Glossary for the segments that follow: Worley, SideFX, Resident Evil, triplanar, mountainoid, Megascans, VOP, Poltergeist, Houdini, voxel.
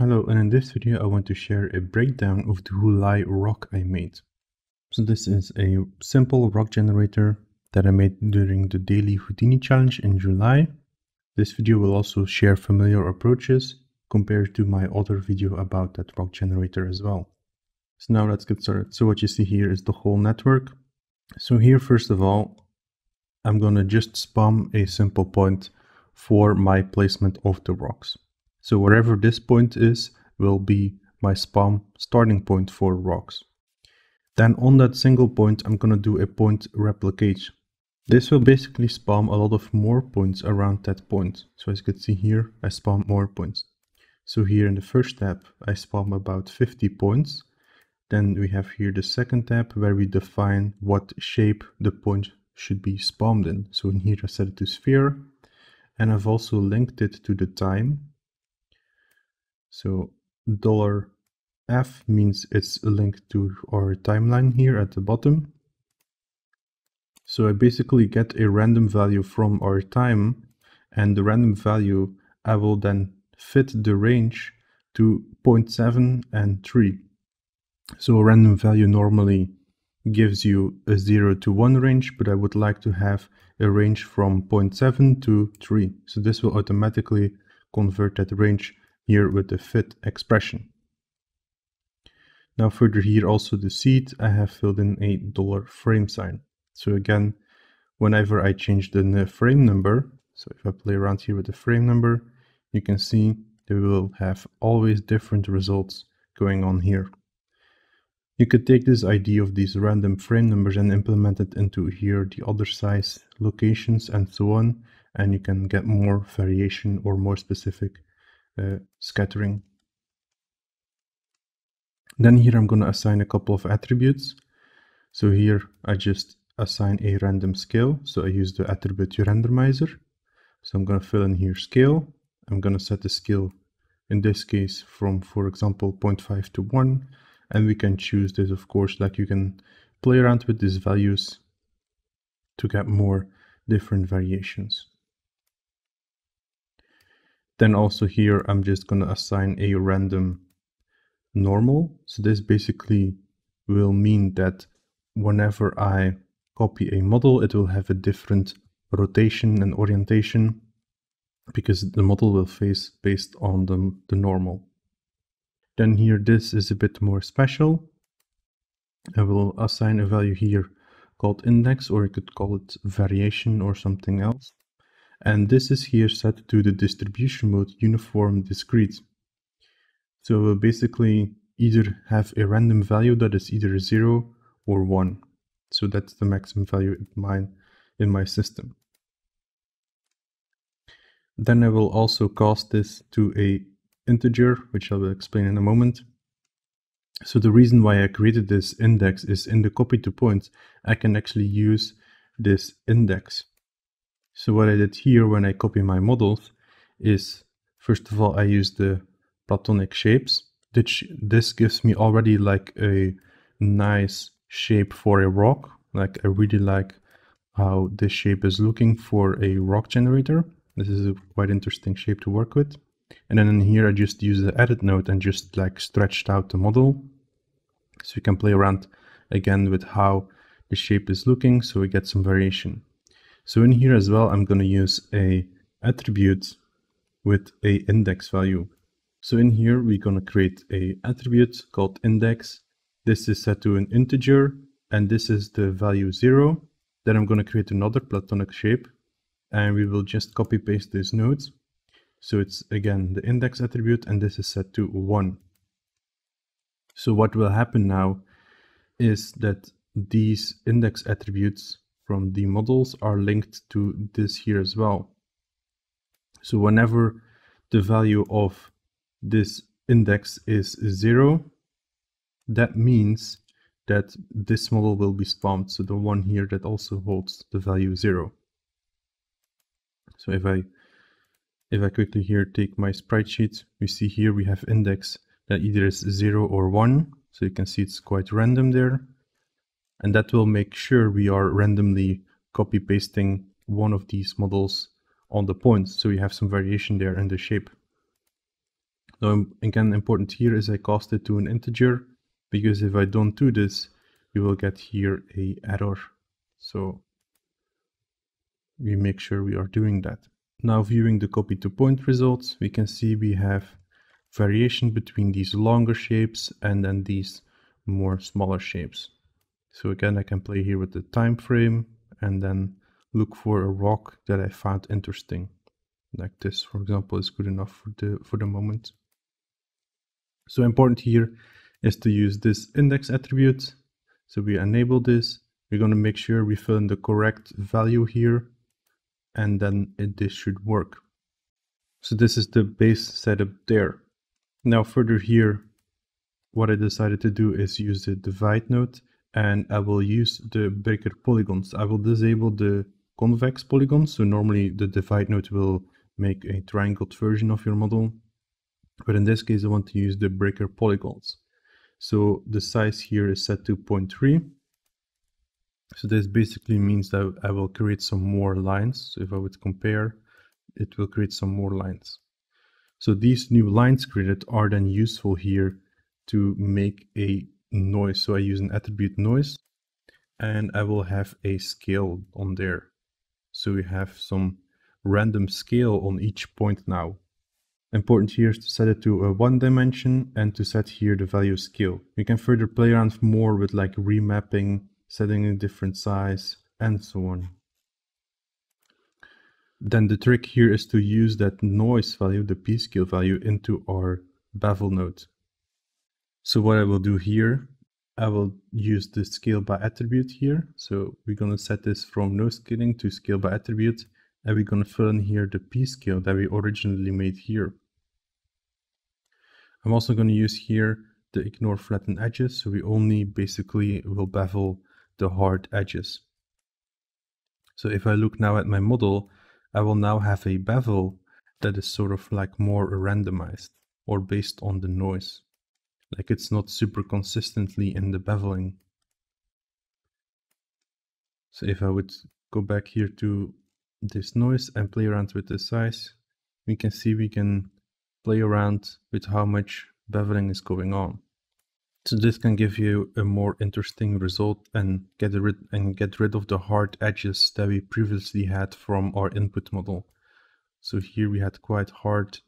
Hello, and in this video I want to share a breakdown of the Worley rock I made. So this is a simple rock generator that I made during the daily Houdini challenge in July. This video will also share familiar approaches compared to my other video about that rock generator as well. So now let's get started. So what you see here is the whole network. So here first of all, I'm gonna just spam a simple point for my placement of the rocks. So wherever this point is will be my spawn starting point for rocks. Then on that single point, I'm going to do a point replicate. This will basically spawn a lot of more points around that point. So as you can see here, I spawn more points. So here in the first tab, I spawn about 50 points. Then we have here the second tab where we define what shape the point should be spawned in. So in here I set it to sphere, and I've also linked it to the time. So $F means it's linked to our timeline here at the bottom. So I basically get a random value from our time, and the random value I will then fit the range to 0.7 and 3. So a random value normally gives you a 0 to 1 range, but I would like to have a range from 0.7 to 3. So this will automatically convert that range here with the fit expression. Now further here also the seed, I have filled in a $frame sign. So again, whenever I change the frame number, so if I play around here with the frame number, you can see that we will have always different results going on here. You could take this idea of these random frame numbers and implement it into here the other size, locations and so on, and you can get more variation or more specific scattering. Then here I'm going to assign a couple of attributes. So here I just assign a random scale. So I use the attribute randomizer. So I'm going to fill in here scale. I'm going to set the scale in this case from, for example, 0.5 to 1. And we can choose this, of course, like you can play around with these values to get more different variations. Then also here, I'm just going to assign a random normal. So this basically will mean that whenever I copy a model, it will have a different rotation and orientation because the model will face based on the normal. Then here, this is a bit more special. I will assign a value here called index, or you could call it variation or something else. And this is here set to the distribution mode uniform discrete. So we'll basically either have a random value that is either 0 or 1. So that's the maximum value in my system. Then I will also cast this to a integer, which I will explain in a moment. So the reason why I created this index is in the copy to points, I can actually use this index. So what I did here when I copy my models is, first of all, I use the platonic shapes. This gives me already like a nice shape for a rock. Like I really like how this shape is looking for a rock generator. This is a quite interesting shape to work with. And then in here I just use the edit node and just like stretched out the model. So you can play around again with how the shape is looking, so we get some variation. So in here as well, I'm going to use a attribute with a index value. So in here, we're going to create a attribute called index. This is set to an integer, and this is the value 0. Then I'm going to create another platonic shape, and we will just copy paste this node. So it's again the index attribute, and this is set to 1. So what will happen now is that these index attributes from the models are linked to this here as well. So whenever the value of this index is 0, that means that this model will be spawned. So the one here that also holds the value 0. So if I quickly here take my spreadsheet, we see here we have index that either is 0 or 1. So you can see it's quite random there. And that will make sure we are randomly copy pasting one of these models on the points. So we have some variation there in the shape. Now again, important here is I cast it to an integer, because if I don't do this, you will get here a error. So we make sure we are doing that. Now viewing the copy to point results, we can see we have variation between these longer shapes and then these more smaller shapes. So again, I can play here with the time frame and then look for a rock that I found interesting. Like this, for example, is good enough for the moment. So important here is to use this index attribute. So we enable this. We're going to make sure we fill in the correct value here, and then this should work. So this is the base setup there. Now further here, what I decided to do is use the divide node, and I will use the breaker polygons. I will disable the convex polygons. So normally the divide node will make a triangled version of your model, but in this case I want to use the breaker polygons. So the size here is set to 0.3. So this basically means that I will create some more lines. So if I would compare, it will create some more lines. So these new lines created are then useful here to make a noise. So I use an attribute noise, and I will have a scale on there. So we have some random scale on each point now. Important here is to set it to a one dimension and to set here the value scale. You can further play around more with like remapping, setting a different size, and so on. Then the trick here is to use that noise value, the p-scale value, into our bevel node. So what I will do here, I will use the scale by attribute here. So we're going to set this from no scaling to scale by attribute, and we're going to fill in here the p-scale that we originally made here. I'm also going to use here the ignore flattened edges, so we only basically will bevel the hard edges. So if I look now at my model, I will now have a bevel that is sort of like more randomized or based on the noise. Like it's not super consistently in the beveling. So if I would go back here to this noise and play around with the size, we can see we can play around with how much beveling is going on. So this can give you a more interesting result and get rid of the hard edges that we previously had from our input model. So here we had quite hard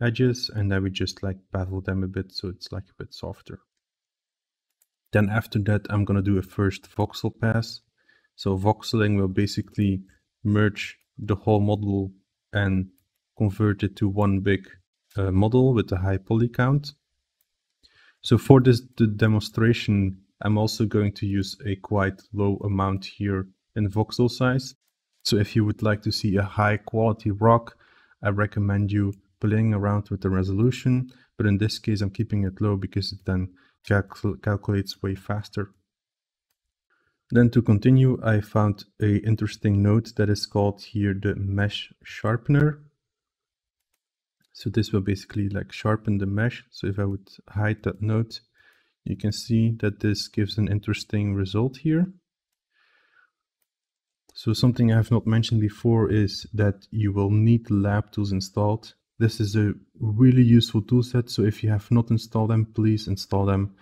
edges, and then we just like bevel them a bit, so it's like a bit softer. Then after that, I'm going to do a first voxel pass. So voxeling will basically merge the whole model and convert it to one big model with a high poly count. So for this demonstration, I'm also going to use a quite low amount here in voxel size. So if you would like to see a high quality rock, I recommend you playing around with the resolution. But in this case, I'm keeping it low because it then calculates way faster. Then to continue, I found an interesting node that is called here the mesh sharpener. So this will basically like sharpen the mesh. So if I would hide that node, you can see that this gives an interesting result here. So something I have not mentioned before is that you will need lab tools installed. This is a really useful toolset. So if you have not installed them, please install them.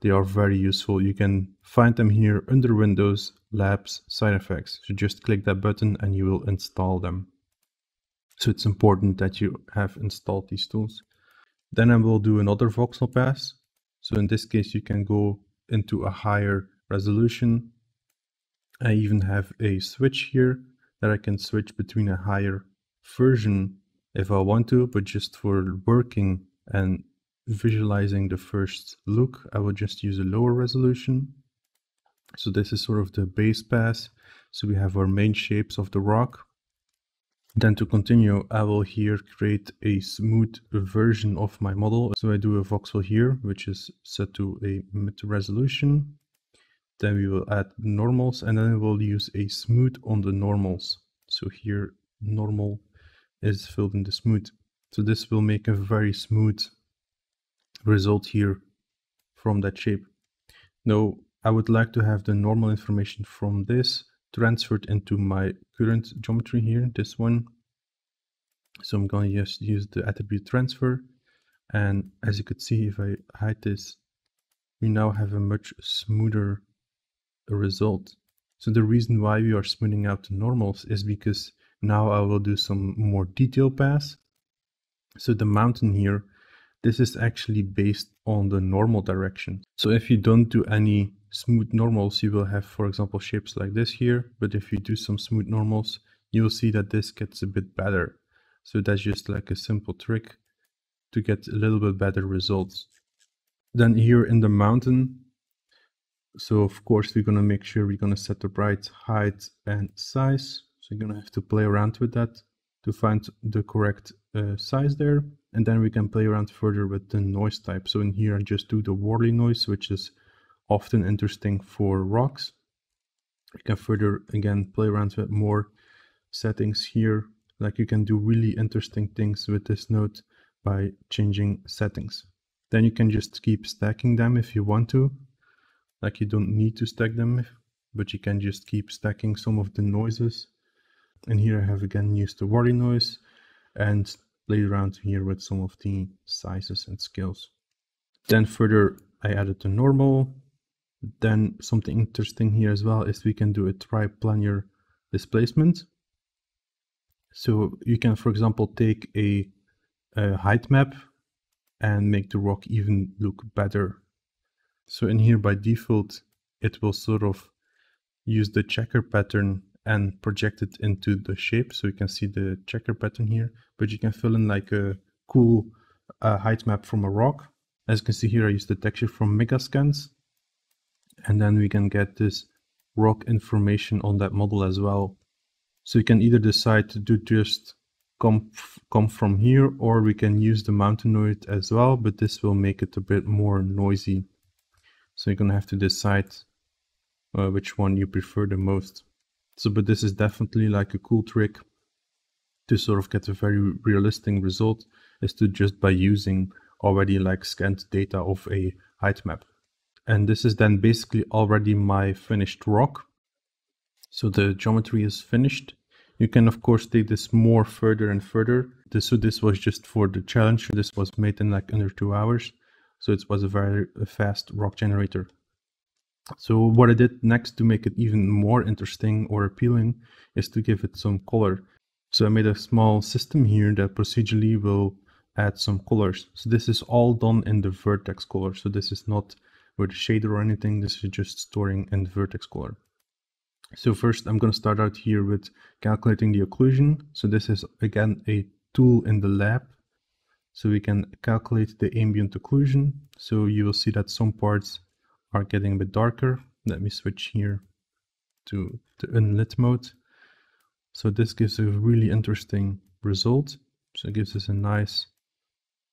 They are very useful. You can find them here under Windows, Labs, SideFX. So just click that button and you will install them. So it's important that you have installed these tools. Then I will do another voxel pass. So in this case, you can go into a higher resolution. I even have a switch here that I can switch between a higher version if I want to, but just for working and visualizing the first look, I will just use a lower resolution. So this is sort of the base pass. So we have our main shapes of the rock. Then to continue, I will here create a smooth version of my model. So I do a voxel here, which is set to a mid resolution. Then we will add normals, and then we'll use a smooth on the normals. So here normal is filled in the smooth. So this will make a very smooth result here from that shape. Now I would like to have the normal information from this transferred into my current geometry here, this one. So I'm going to just use the attribute transfer. And as you could see, if I hide this, we now have a much smoother result. So the reason why we are smoothing out the normals is because now I will do some more detail pass. So the mountain here, this is actually based on the normal direction. So if you don't do any smooth normals, you will have, for example, shapes like this here. But if you do some smooth normals, you'll see that this gets a bit better. So that's just like a simple trick to get a little bit better results. Then here in the mountain, so of course we're going to make sure we're going to set the right height and size. So you're going to have to play around with that to find the correct size there. And then we can play around further with the noise type. So in here I just do the Worley noise, which is often interesting for rocks. You can further again play around with more settings here. Like you can do really interesting things with this note by changing settings. Then you can just keep stacking them if you want to. Like you don't need to stack them, but you can just keep stacking some of the noises. And here I have again used the Worley noise and played around here with some of the sizes and scales. Then further I added the normal. Then something interesting here as well is we can do a triplanar displacement. So you can, for example, take a height map and make the rock even look better. So in here by default, it will sort of use the checker pattern and project it into the shape. So you can see the checker pattern here, but you can fill in like a cool height map from a rock. As you can see here, I use the texture from Megascans. And then we can get this rock information on that model as well. So you can either decide to just come from here, or we can use the mountainoid as well, but this will make it a bit more noisy. So you're going to have to decide which one you prefer the most. So, but this is definitely like a cool trick to sort of get a very realistic result, is to just by using already like scanned data of a height map. And this is then basically already my finished rock. So the geometry is finished. You can of course take this more further and further. So this was just for the challenge. This was made in like under 2 hours. So it was a very fast rock generator. So what I did next to make it even more interesting or appealing is to give it some color. So I made a small system here that procedurally will add some colors. So this is all done in the vertex color. So this is not with a shader or anything. This is just storing in the vertex color. So first I'm going to start out here with calculating the occlusion. So this is again a tool in the lab. So we can calculate the ambient occlusion. So you will see that some parts are getting a bit darker. Let me switch here to the unlit mode. So this gives a really interesting result. So it gives us a nice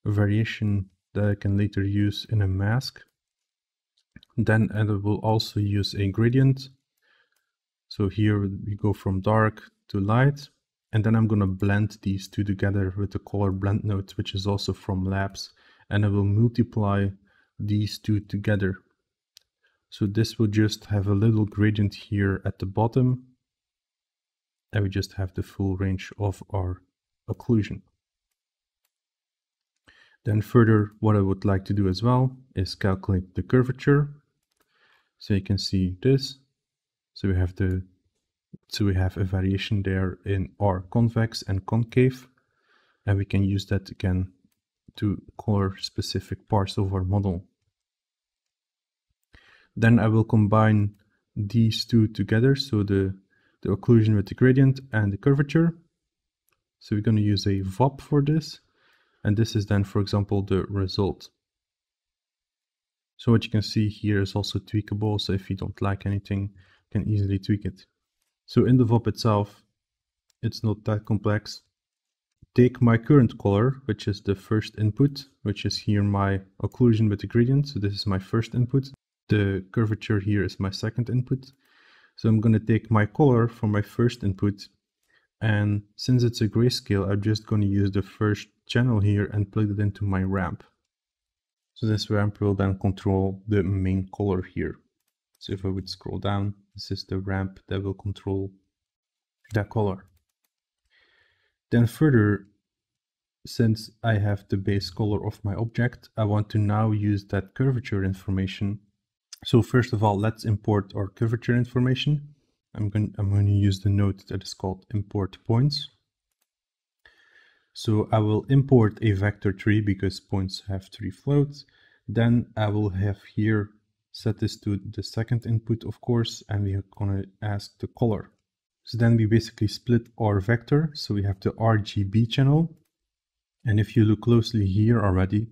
variation that I can later use in a mask. Then I will also use a gradient. So here we go from dark to light, and then I'm going to blend these two together with the color blend node, which is also from labs, and I will multiply these two together. So this will just have a little gradient here at the bottom, and we just have the full range of our occlusion. Then further, what I would like to do as well is calculate the curvature. So you can see this. So we have a variation there in our convex and concave, and we can use that again to color specific parts of our model. Then I will combine these two together, so the occlusion with the gradient and the curvature. So we're going to use a VOP for this, and this is then, for example, the result. So what you can see here is also tweakable, so if you don't like anything, can easily tweak it. So in the VOP itself, it's not that complex. Take my current color, which is the first input, which is here my occlusion with the gradient. So this is my first input. The curvature here is my second input. So I'm going to take my color from my first input. And since it's a grayscale, I'm just going to use the first channel here and plug it into my ramp. So this ramp will then control the main color here. So if I would scroll down, this is the ramp that will control that color. Then further, Since I have the base color of my object, I want to now use that curvature information. So first of all, let's import our curvature information. I'm going to use the node that is called import points. So I will import a vector 3 because points have 3 floats. Then I will have here set this to the second input, of course, and we are going to ask the color. So then we basically split our vector. So we have the RGB channel. And if you look closely here already,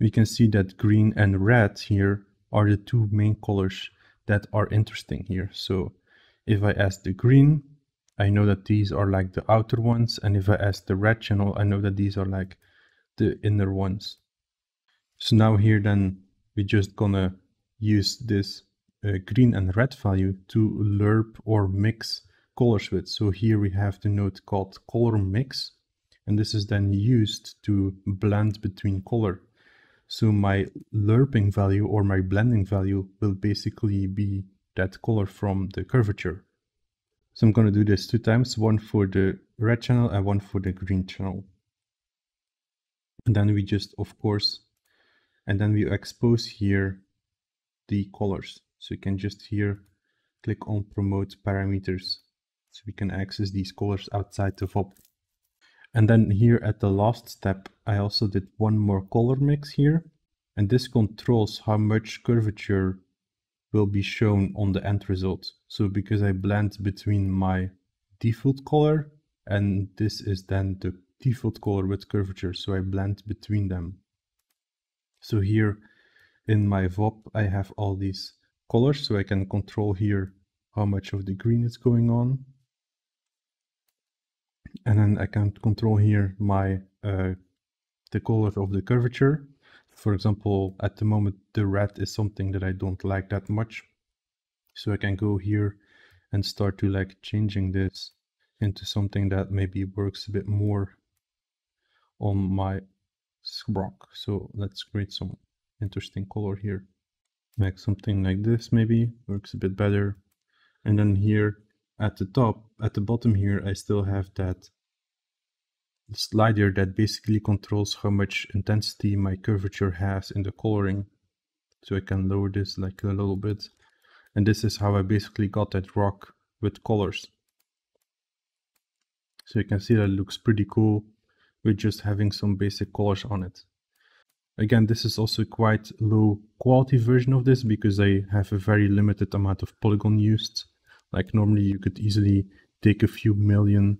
we can see that green and red here are the two main colors that are interesting here. So if I ask the green, I know that these are like the outer ones. And if I ask the red channel, I know that these are like the inner ones. So now here then we're just gonna use this green and red value to lerp or mix colors with. So here we have the node called color mix. And this is then used to blend between color. So my lerping value or my blending value will basically be that color from the curvature. So I'm going to do this 2 times, one for the red channel and one for the green channel. And then we just, of course, and then we expose here the colors. So you can just here click on promote parameters. So we can access these colors outside the VOP. And then here at the last step, I also did one more color mix here. And this controls how much curvature will be shown on the end result. So because I blend between my default color, and this is then the default color with curvature. So I blend between them. So here in my VOP, I have all these colors. So I can control here how much of the green is going on. And then I can control here my the color of the curvature. For example, at the moment, the red is something that I don't like that much. So I can go here and start to like changing this into something that maybe works a bit more on my rock. So let's create some interesting color here. Like something like this maybe works a bit better. And then here, at the bottom here, I still have that slider that basically controls how much intensity my curvature has in the coloring. So I can lower this like a little bit. And this is how I basically got that rock with colors. So you can see that it looks pretty cool with just having some basic colors on it. Again, this is also quite low quality version of this because I have a very limited amount of polygon used. Like normally you could easily take a few million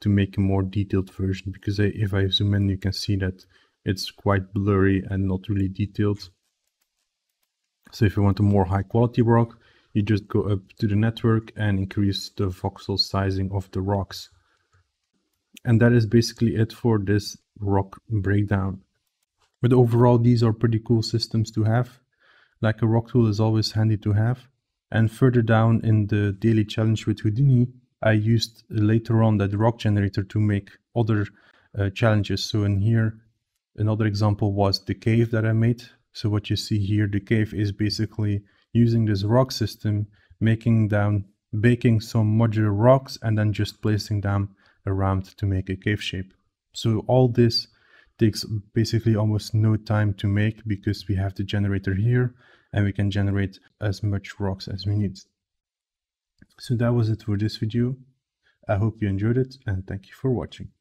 to make a more detailed version, because if I zoom in, you can see that it's quite blurry and not really detailed. So if you want a more high quality rock, you just go up to the network and increase the voxel sizing of the rocks. And that is basically it for this rock breakdown. But overall, these are pretty cool systems to have. Like a rock tool is always handy to have. And further down in the daily challenge with Houdini, I used later on that rock generator to make other challenges. So in here, another example was the cave that I made. So what you see here, the cave is basically using this rock system, baking some modular rocks and then just placing them around to make a cave shape. So all this takes basically almost no time to make because we have the generator here. And we can generate as much rocks as we need. So that was it for this video. I hope you enjoyed it and thank you for watching.